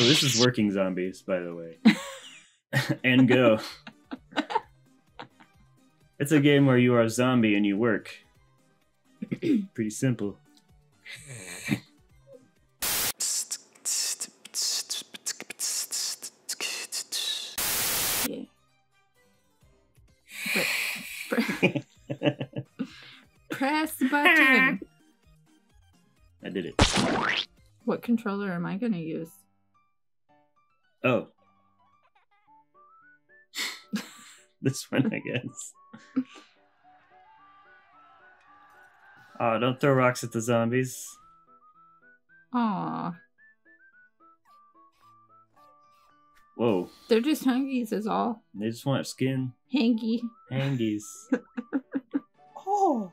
So this is working zombies, by the way. And go. It's a game where you are a zombie and you work. Pretty simple. Yeah. Press button. I did it. What controller am I gonna use? Oh. This one, I guess. Oh, don't throw rocks at the zombies. Aw. Whoa. They're just hangies is all. They just want skin. Hangy. Hangies. Oh.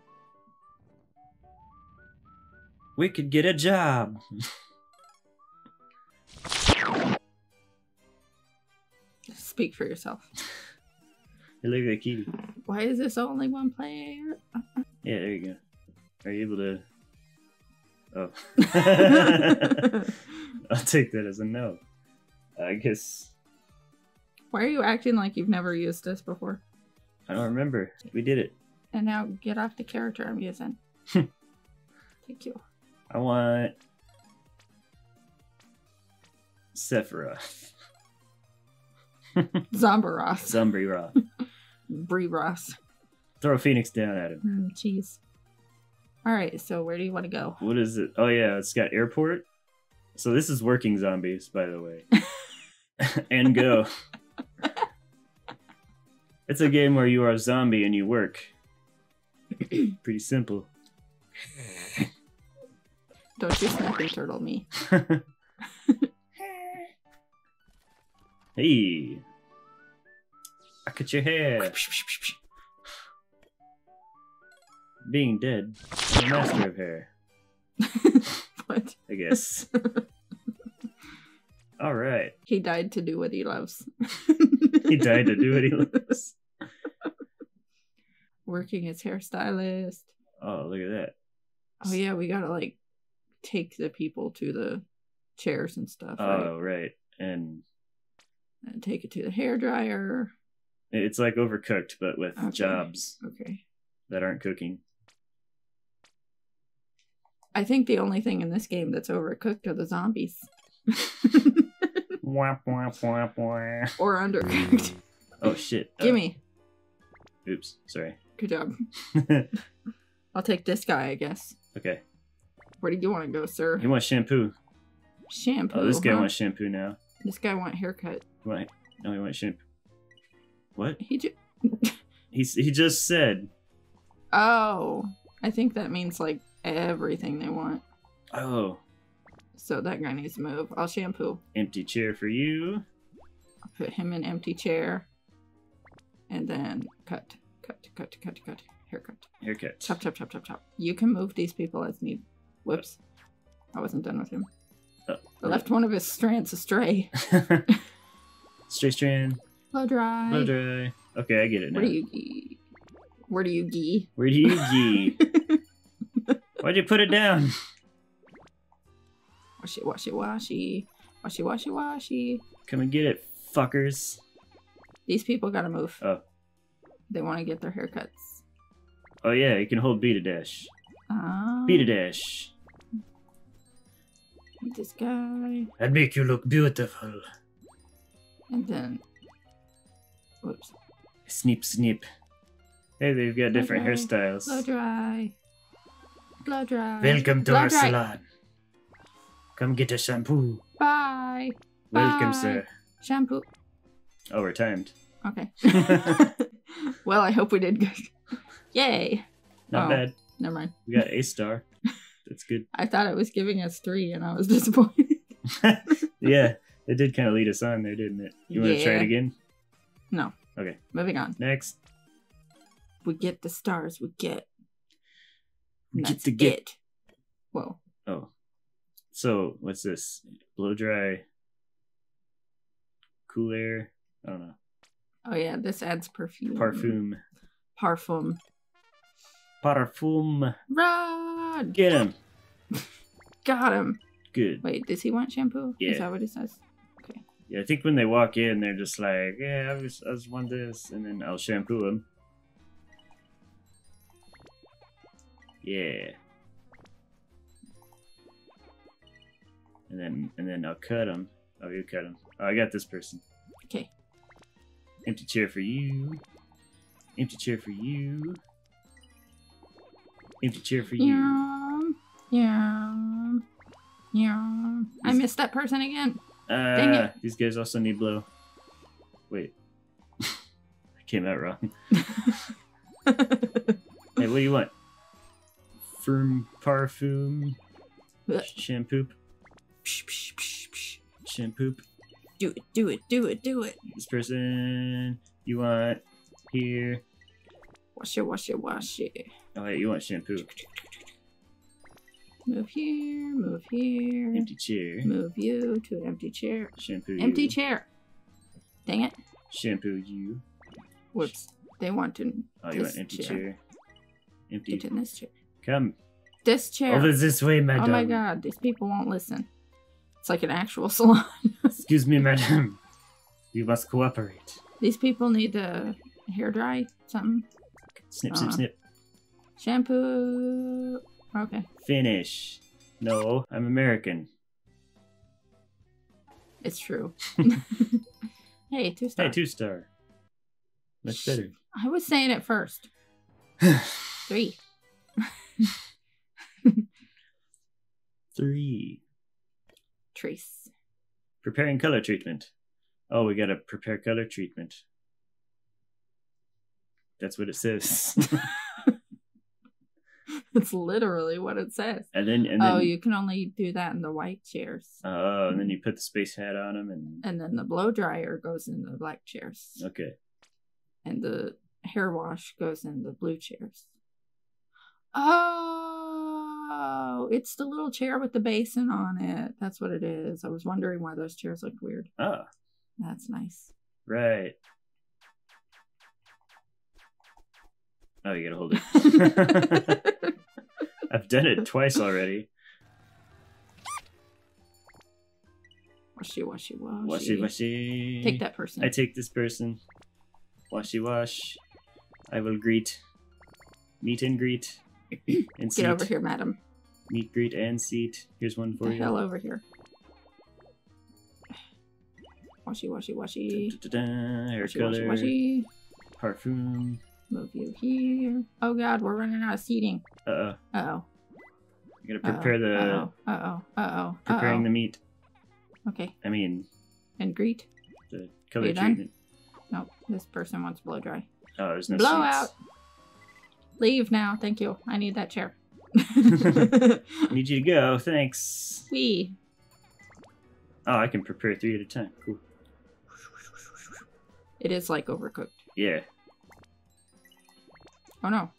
We could get a job. Speak for yourself. You look like a kitty. Why is this only one player? Yeah, there you go. Are you able to... Oh. I'll take that as a no. I guess... Why are you acting like you've never used this before? I don't remember. We did it. And now get off the character I'm using. Thank you. I want... Sephiroth. Zombaroth. Zombie-roth. Bree Ross. Throw a phoenix down at him. Jeez. Alright, so where do you want to go? What is it? Oh yeah, it's got airport. So this is working zombies, by the way. And go. It's a game where you are a zombie and you work. Pretty simple. Don't you snapping turtle me. Hey. I cut your hair. Being dead, I'm a master of hair. What? I guess. All right. He died to do what he loves. He died to do what he loves. Working as hairstylist. Oh, look at that. Oh yeah, we gotta like take the people to the chairs and stuff. Oh right, and take it to the hairdryer. It's like Overcooked, but with jobs that aren't cooking. I think the only thing in this game that's overcooked are the zombies. Wah, wah, wah, wah. Or undercooked. Oh shit! Gimme. Oops, sorry. Good job. I'll take this guy, I guess. Okay. Where do you want to go, sir? He wants shampoo. Shampoo. Oh, this guy wants shampoo now. This guy wants haircut. Right? No, he wants shampoo. What? He just. he just said. Oh, I think that means like everything they want. Oh. So that guy needs to move. I'll shampoo. Empty chair for you. I'll put him in empty chair. And then cut, cut, cut, cut, cut, haircut. Haircut. Chop, chop, chop, chop, chop. You can move these people as need. Whoops. I wasn't done with him. Oh, I left one of his strands astray. Stray strand. Blow dry. Blow dry. Okay, I get it now. Where do you gee? Where do you gee? Where do you gee? Why'd you put it down? Washy, washy, washy. Washy, washy, washy. Come and get it, fuckers. These people gotta move. Oh. They want to get their haircuts. Oh yeah, you can hold B to dash. Oh. B to dash. This guy. I'd make you look beautiful. And then... Whoops. Snip, snip. Hey, they've got different hairstyles. Blow dry. Blow dry. Welcome to our salon. Come get a shampoo. Bye. Welcome, sir. Shampoo. Oh, we're timed. Okay. Well, I hope we did good. Yay. Not bad. Never mind. We got A star. That's good. I thought it was giving us 3 and I was disappointed. Yeah, it did kind of lead us on there, didn't it? You want to try it again? No. Okay. Moving on. Next. We get the stars. We get. That's the get. It. Whoa. Oh. So, what's this? Blow dry. Cool air. I don't know. Oh, yeah. This adds perfume. Parfum. Parfum. Parfum. Rod! Get him. Got him. Good. Wait, does he want shampoo? Yeah. Is that what he says? Yeah, I think when they walk in, they're just like, yeah, I just want this, and then I'll shampoo them. Yeah. And then I'll cut them. Oh, you cut them. Oh, I got this person. Okay. Empty chair for you. Empty chair for you. Empty chair for you. Yeah. I missed that person again. Dang it. These guys also need blow. Wait. I came out wrong. Hey, what do you want? Firm parfum. Shampoo. Psh, psh, psh, psh. Shampoo. Do it, do it, do it, do it. This person you want here. Wash it, wash it, wash it. Oh, wait, you want shampoo. Move here, move here. Empty chair. Move you to an empty chair. Shampoo. Empty you. Chair. Dang it. Shampoo you. Whoops. They want to. Oh, you want empty chair. Empty. Get in this chair. Come. This chair. Over this way, madam. Oh my god, these people won't listen. It's like an actual salon. Excuse me, madam. You must cooperate. These people need to hair dry something. Snip, snip, snip. Shampoo. Okay. Finish. No, I'm American. It's true. Hey, 2-star. Hey, 2-star. Much better. I was saying it first. 3. 3. Trace. Preparing color treatment. Oh, we gotta prepare color treatment. That's what it says. It's literally what it says. And then, oh, you can only do that in the white chairs. Oh, and then you put the space hat on them, and then the blow dryer goes in the black chairs. Okay. And the hair wash goes in the blue chairs. Oh, it's the little chair with the basin on it. That's what it is. I was wondering why those chairs looked weird. Oh, that's nice. Right. Oh, you gotta hold it. I've done it twice already. Washy, washy, washy. Washy, washy. Take that person. I take this person. Washy, wash. I will greet. Meet and greet. And seat. Get over here, madam. Meet, greet, and seat. Here's one for you. Hell over here. Washy, washy, washy. Da, da, da, da. Hair washy, color. Washy, washy. Parfum. Move you here. Oh god, we're running out of seating. Uh-oh. Uh-oh. You gotta prepare the... Uh-oh. Uh-oh. Uh-oh. Preparing the meat. Okay. I mean... And greet. The color treatment. Nope. This person wants blow dry. Oh, there's no blow seats. Out! Leave now, thank you. I need that chair. Need you to go, thanks. Wee. Oh, I can prepare 3 at a time. Cool. It is like overcooked. Yeah. Oh no.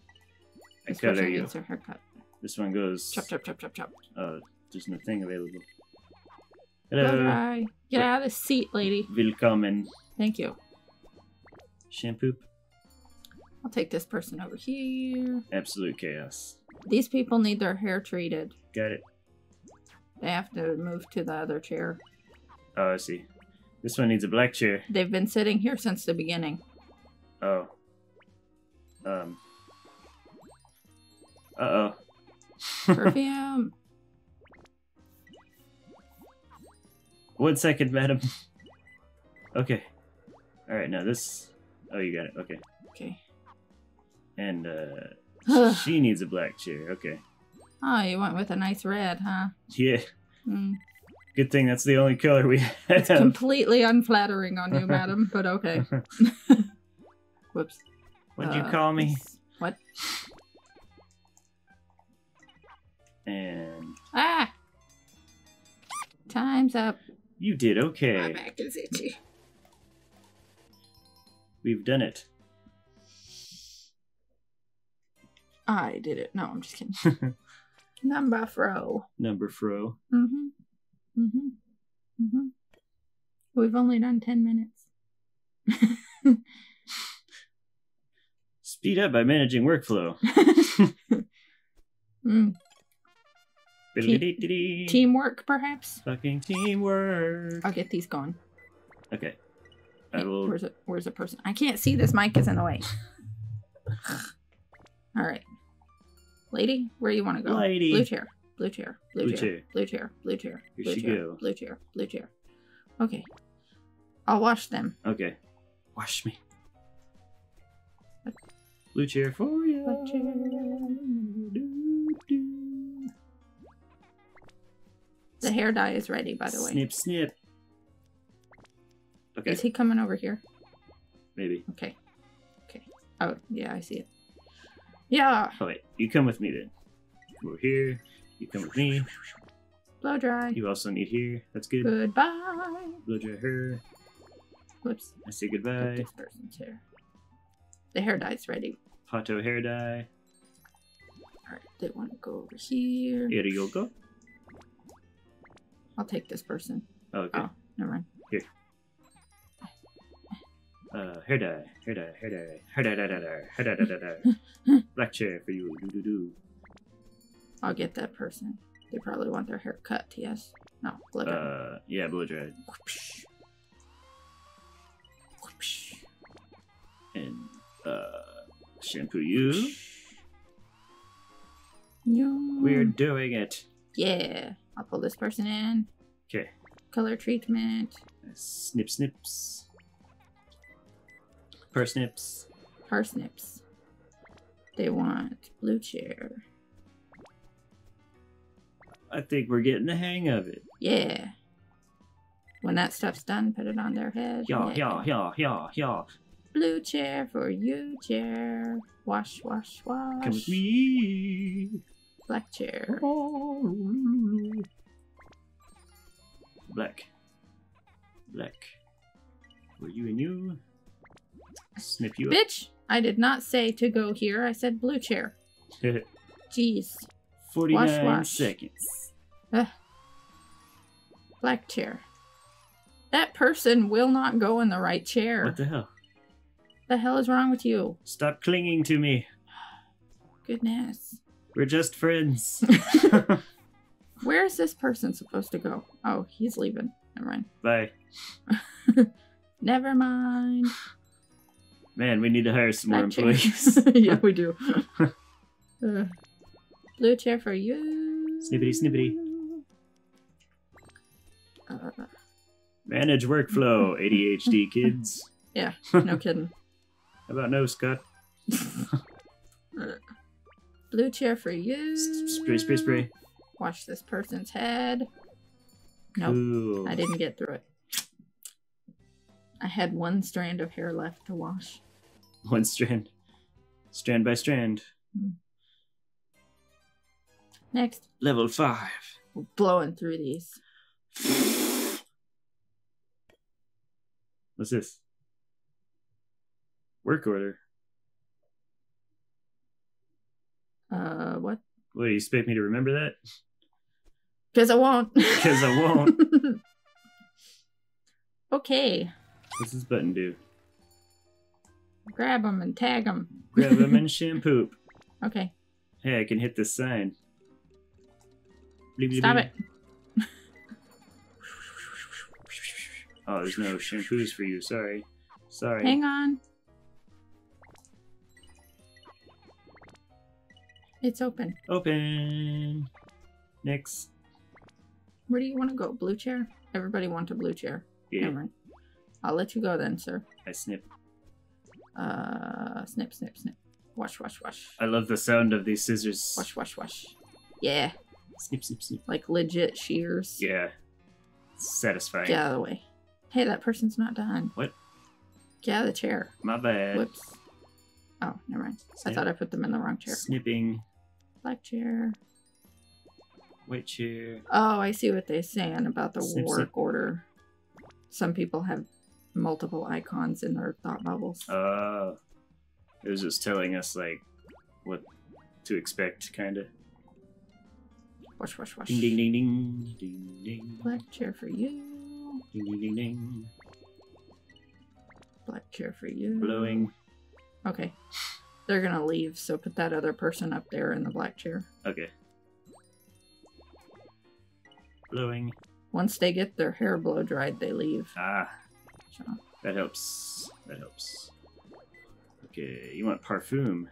This person needs her haircut. This one goes... Chop, chop, chop, chop, chop. Oh, there's nothing available. Hello. Bye. Get out of the seat, lady. Willkommen. Thank you. Shampoo. I'll take this person over here. Absolute chaos. These people need their hair treated. Got it. They have to move to the other chair. Oh, I see. This one needs a black chair. They've been sitting here since the beginning. Oh. Uh-oh. Perfume. 1 second, madam. Okay. Alright, now this... Oh, you got it. Okay. Okay. And, she needs a black chair. Okay. Oh, you went with a nice red, huh? Yeah. Mm. Good thing that's the only color we have. It's completely unflattering on you, madam, but okay. Whoops. What'd you call me? What? And... Ah! Time's up. You did okay. My back is itchy. We've done it. I did it. No, I'm just kidding. Number fro. Number fro. Mm-hmm. Mm-hmm. Mm-hmm. We've only done 10 minutes. Speed up by managing workflow. Mm. Teamwork, perhaps? Fucking teamwork. I'll get these gone. Okay. I will... where's the person? I can't see this. Mic is in the way. All right. Lady, where you want to go? Lady. Blue chair. Blue chair. Blue chair. Blue chair. Blue chair. Here she go. Blue chair. Blue chair. Okay. I'll wash them. Okay. Wash me. Blue chair for you. Blue chair. The hair dye is ready, by the way. Snip, snip. Okay. Is he coming over here? Maybe. Okay. Okay. Oh, yeah, I see it. Yeah. Oh, wait. You come with me, then. Come over here. You come with me. Blow dry. You also need here. That's good. Goodbye. Blow dry her. Whoops. I say goodbye. This person's hair. The hair dye's ready. Pato hair dye. Alright, they want to go over here. Here you go. I'll take this person. Oh, okay. Oh, never mind. Here. Hair dye, hair dye, hair dye, hair dye, hair dye, hair dye. Black chair for you. Doo, doo, doo. I'll get that person. They probably want their hair cut. Yes. No. Blow dry. Yeah, blow dry. Whoopsh. Whoopsh. And shampoo you. Whoopsh. No. We're doing it. Yeah. I'll pull this person in. Okay. Color treatment. Snip snips. Parsnips. Parsnips. They want blue chair. I think we're getting the hang of it. Yeah. When that stuff's done, put it on their head. Yaw, yaw, yaw, yaw, yaw. Blue chair for you, chair. Wash, wash, wash. Come with me. Black chair. Black. Black. Were you and you? Snip you bitch! Up. I did not say to go here. I said blue chair. Jeez. 49 wash, wash. Seconds. Black chair. That person will not go in the right chair. What the hell? The hell is wrong with you? Stop clinging to me. Goodness. We're just friends. Where is this person supposed to go? Oh, he's leaving. Never mind. Bye. Never mind. Man, we need to hire some more employees. Yeah, we do. Blue chair for you. Snippity, snippity. Manage workflow, ADHD kids. Yeah, no kidding. How about no, Scott? Blue chair for you. Spray, spray, spray. Wash this person's head. Nope, cool. I didn't get through it. I had one strand of hair left to wash. One strand. Strand by strand. Next. Level 5. We're blowing through these. What's this? Work order. What? What, do you expect me to remember that? Because I won't. Because I won't. Okay. What's this button do? Grab them and tag them. Grab them and shampoo. Okay. Hey, I can hit this sign. Bleep, Stop bleep. It. Oh, there's no shampoos for you. Sorry. Sorry. Hang on. It's open. Open. Next. Where do you want to go? Blue chair? Everybody wants a blue chair. Yeah. Never mind. I'll let you go then, sir. I snip. Snip, snip, snip. Wash, wash, wash. I love the sound of these scissors. Wash, wash, wash. Yeah. Snip, snip, snip. Like legit shears. Yeah. Satisfying. Get out of the way. Hey, that person's not done. What? Get out of the chair. My bad. Whoops. Oh, never mind. Snip. I thought I put them in the wrong chair. Snipping. Black chair. White chair. Oh, I see what they're saying about the snip, work snip. Order. Some people have multiple icons in their thought bubbles. Oh. It was just telling us, like, what to expect, kind of. Wash, wash, wash. Ding, ding, ding, ding. Ding, ding. Black chair for you. Ding, ding, ding, ding. Black chair for you. Blowing. Okay. They're gonna leave, so put that other person up there in the black chair. Okay. Blowing. Once they get their hair blow dried, they leave. Ah. Sure. That helps. That helps. Okay, you want Parfum.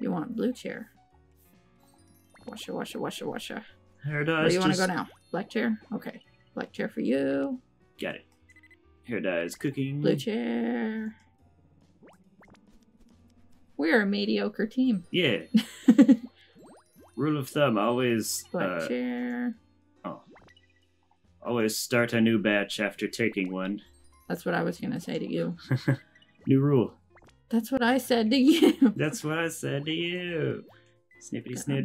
You want Blue Chair. Washer, washer, washer, washer. Hair dye. Where do you want to go now? Black Chair? Okay. Black Chair for you. Got it. Hair dye is cooking. Blue Chair. We're a mediocre team. Yeah. Rule of thumb, always... Black Chair. Oh. Always start a new batch after taking one. That's what I was going to say to you. New rule. That's what I said to you. That's what I said to you. Snippity snip.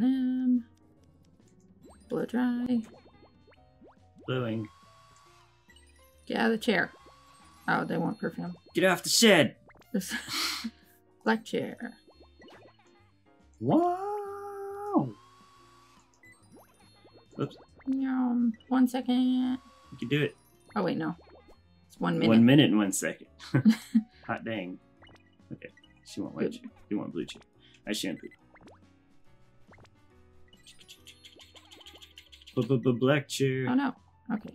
Blow dry. Blowing. Get out of the chair. Oh, they want perfume. Get off the shed. Black Chair. Wow. Oops. One second. You can do it. Oh, wait, no. It's 1 minute. 1 minute and 1 second. Hot dang. Okay. She won't white. You want Blue Chair. I shampoo. Black Chair. Oh no. Okay.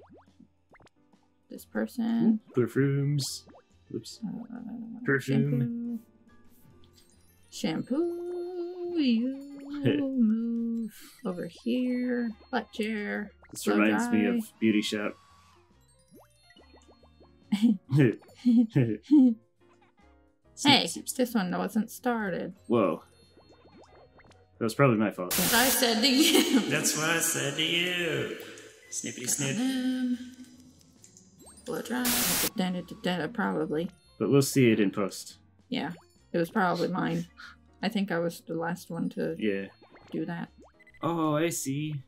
This person. Perfumes. Oops. Perfume. Shampoo. You move over here. Black Chair. This reminds me of Beauty Shop. Hey, this one wasn't started. Whoa. That was probably my fault. That's what I said to you. That's what I said to you. Snippity snip. Blow dry. Probably. But we'll see it in post. Yeah. It was probably mine. I think I was the last one to do that. Oh, I see.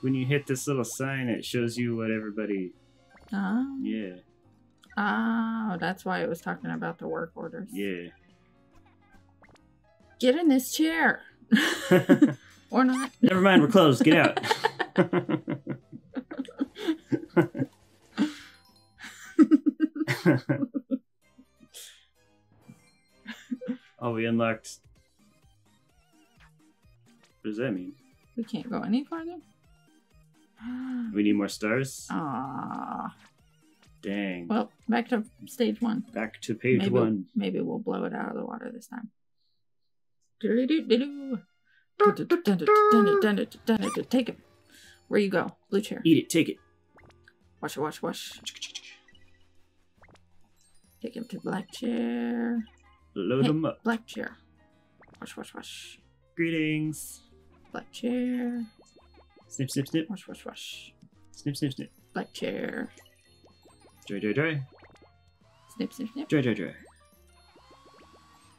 When you hit this little sign, it shows you what everybody... Oh. Yeah. Oh, that's why it was talking about the work orders. Yeah. Get in this chair. Or not. Never mind, we're closed. Get out. Oh, we unlocked. What does that mean? We can't go any farther? We need more stars? Aww. Dang. Well, back to stage one. Back to page one. Maybe we'll blow it out of the water this time. Take it. Where you go? Blue Chair. Eat it. Take it. Wash it. Wash. Wash. Take him to Black Chair. Load him up. Black Chair. Wash. Wash. Wash. Greetings. Black Chair. Snip. Snip. Snip. Wash. Wash. Wash. Snip. Snip. Snip. Black Chair. Dry, dry, dry. Snip, snip, snip. Dry, dry, dry.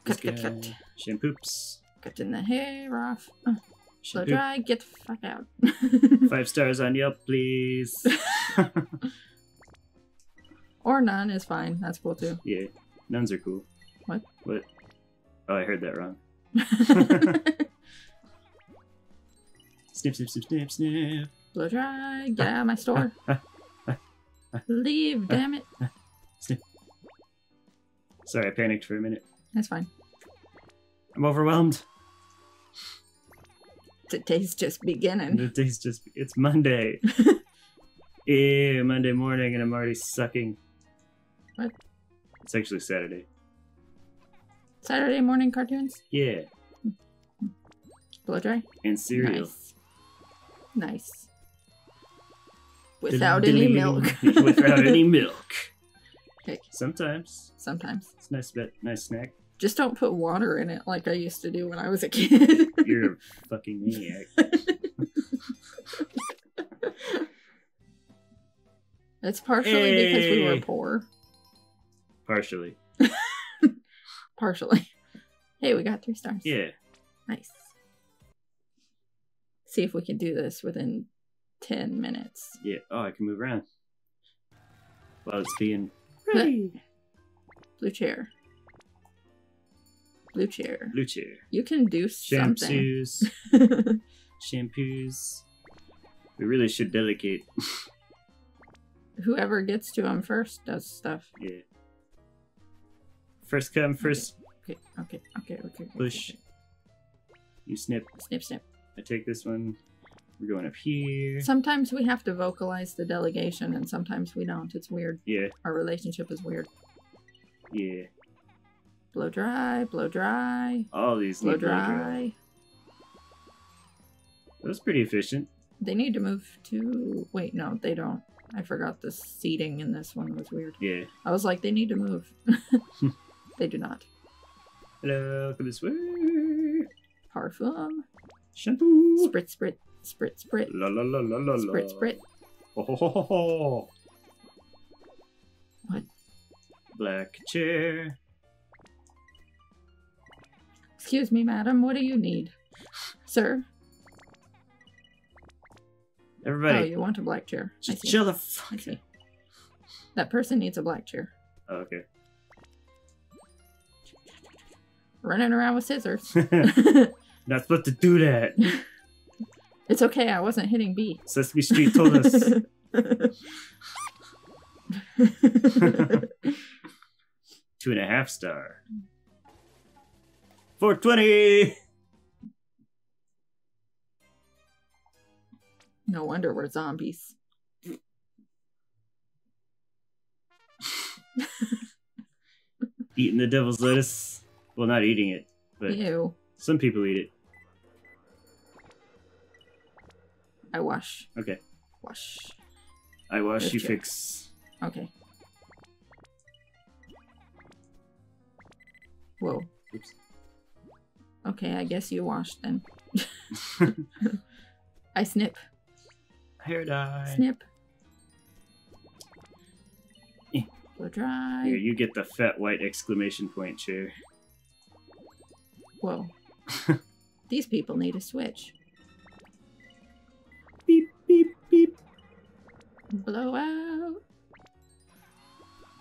Cut, cut, cut. Shampoops. Cutting the hair off. Blow dry, get the fuck out. 5 stars on Yelp, please. Or none is fine. That's cool too. Yeah, nuns are cool. What? What? Oh, I heard that wrong. Snip, snip, snip, snip, snip. Blow dry, get out of my store. Leave, damn it. Snip. Sorry, I panicked for a minute. That's fine. I'm overwhelmed. The day's just beginning. The day's just... It's Monday. Ew, Monday morning and I'm already sucking. What? It's actually Saturday. Saturday morning cartoons? Yeah. Blow dry? And cereal. Nice. Nice. Without any milk. Without any milk. Okay. Sometimes. Sometimes. It's a nice, nice snack. Just don't put water in it like I used to do when I was a kid. You're a fucking maniac. It's partially because we were poor. Partially. Partially. Hey, we got 3 stars. Yeah. Nice. See if we can do this within... 10 minutes. Yeah. Oh, I can move around. While it's being ready. Blue Chair. Blue Chair. Blue Chair. You can do something. Shampoos. Shampoos. We really should delegate. Whoever gets to them first does stuff. Yeah. First come, first. Okay. Okay. Okay. Okay. Push. You snip. Snip. Snip. I take this one. We're going up here. Sometimes we have to vocalize the delegation and sometimes we don't. It's weird. Yeah. Our relationship is weird. Yeah. Blow dry, blow dry. All these blow dry. That was pretty efficient. They need to move to... Wait, no, they don't. I forgot the seating in this one was weird. Yeah. I was like, they need to move. They do not. Hello, come this way. Parfum. Shampoo. Sprit, sprit, sprit, sprit. La la la la la la. Sprit, sprit. Oh, ho, ho, ho, ho. What? Black chair. Excuse me, madam. What do you need? Sir? Everybody. Oh, you want a black chair. Just chill the fuck. That person needs a black chair. Oh, okay. Running around with scissors. Not supposed to do that. It's okay, I wasn't hitting B. Sesame Street told us. Two and a half star. 420! No wonder we're zombies. Eating the devil's lettuce. Well, not eating it, but ew. Some people eat it. I wash. Okay. Wash. I wash, good you check. Fix. Okay. Whoa. Oops. Okay, I guess you wash then. I snip. Hair dye. Snip. Blow dry. Here, you get the fat white exclamation point chair. Whoa. These people need a switch. Beep, beep, beep. Blowout.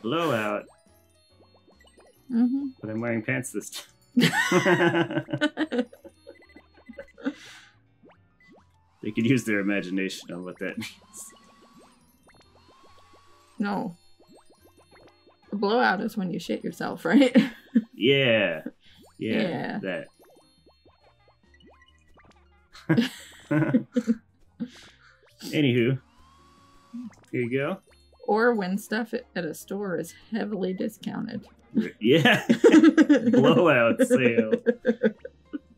Blowout. Mm-hmm. But I'm wearing pants this time. They could use their imagination on what that means. No. A blowout is when you shit yourself, right? Yeah. Yeah, yeah. That. Anywho. Here you go. Or when stuff at a store is heavily discounted. Yeah. Blowout sale.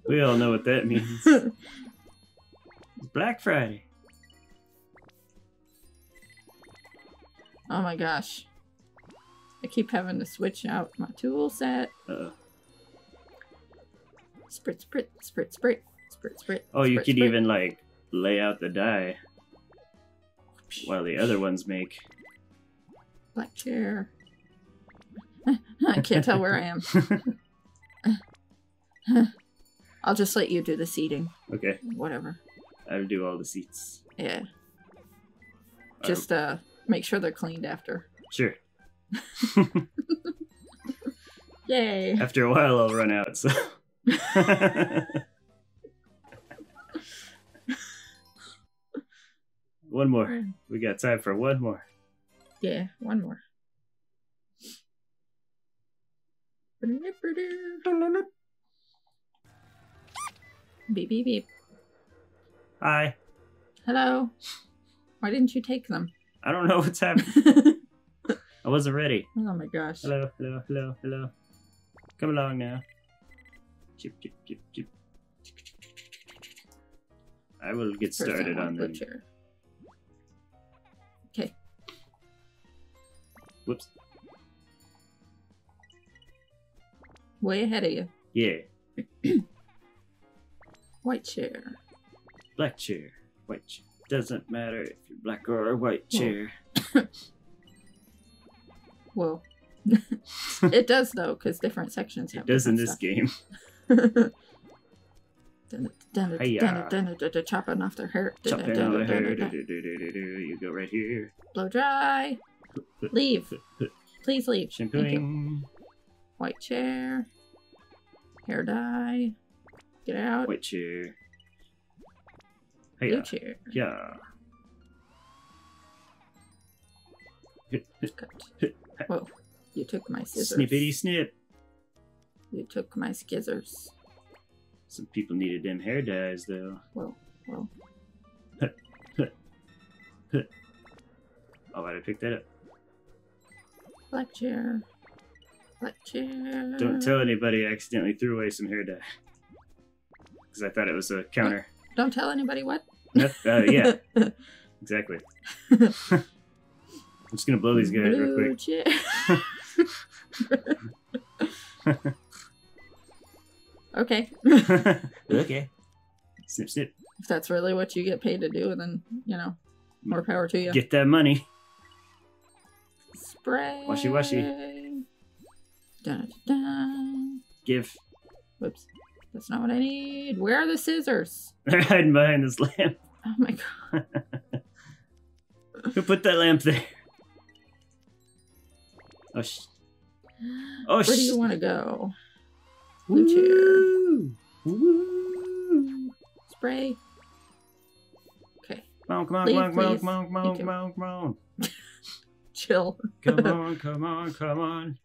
We all know what that means. Black Friday. Oh my gosh. I keep having to switch out my tool set. Uh-oh. Sprit, sprit, sprit, sprit, sprit, sprit. Oh, you could even, like, lay out the dye while the other ones make. Black chair. I can't tell where I am. I'll just let you do the seating. Okay. Whatever. I'll do all the seats. Yeah. Just make sure they're cleaned after. Sure. Yay. After a while, I'll run out, so... One more. We got time for one more. Yeah, one more. Beep beep beep. Hi. Hello. Why didn't you take them? I don't know what's happening. I wasn't ready. Oh my gosh. Hello, hello, hello, hello. Come along now. Chip, chip, chip, chip. I will get started on them. Okay. Whoops. Way ahead of you. Yeah. White chair. Black chair. White chair. Doesn't matter if you're black or white chair. Whoa. It does though, because different sections have. It does in this game. Chopping off their hair. You go right here. Blow dry. Leave. Please leave. Shampooing. White chair. Hair dye. Get out. White chair. Blue chair. Yeah. Whoa. You took my scissors. Snippity snip. You took my scissors. Some people needed them hair dyes, though. Whoa, whoa. Oh, I picked that up. Black chair. Black chair. Don't tell anybody I accidentally threw away some hair dye. Because I thought it was a counter. Don't tell anybody what? Yeah. Exactly. I'm just going to blow these guys real quick. Chair. Okay. Okay. Snip, snip. If that's really what you get paid to do, then, you know, more power to you. Get that money. Spray. Washy, washy. Dun, dun. Give. Whoops. That's not what I need. Where are the scissors? They're hiding behind this lamp. Oh my god. Who put that lamp there? Oh, sh. Oh, sh. Where do you want to go? Blue chair. Woo. Spray. Okay. Come on, come on, come on, come on, come on, come on, come on, come on, come on. Chill. Come on, come on, come on.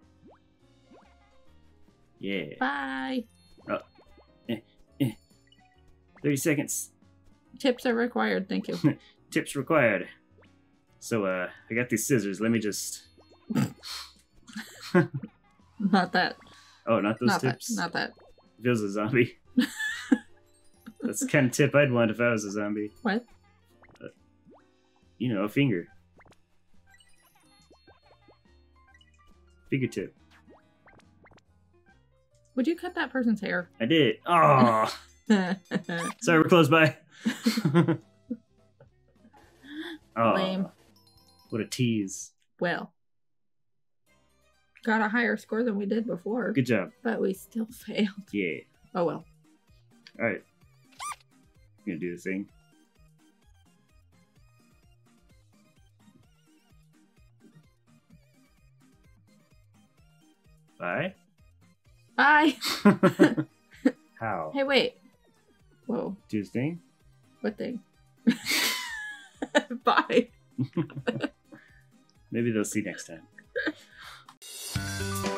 Yeah. Bye. Oh. 30 seconds. Tips are required, thank you. Tips required. So, I got these scissors. Let me just... Not that. Oh, not those tips? Not that. If it was a zombie. That's the kind of tip I'd want if I was a zombie. What? You know, a finger. Fingertip. Would you cut that person's hair? I did. Oh. Sorry, we're close by. Oh, lame. What a tease. Well. Got a higher score than we did before. Good job. But we still failed. Yeah. Oh well. Alright. I'm gonna do the thing. Bye. Bye. How? Hey, wait. Whoa. Do the thing? What thing? Bye. Maybe they'll see next time.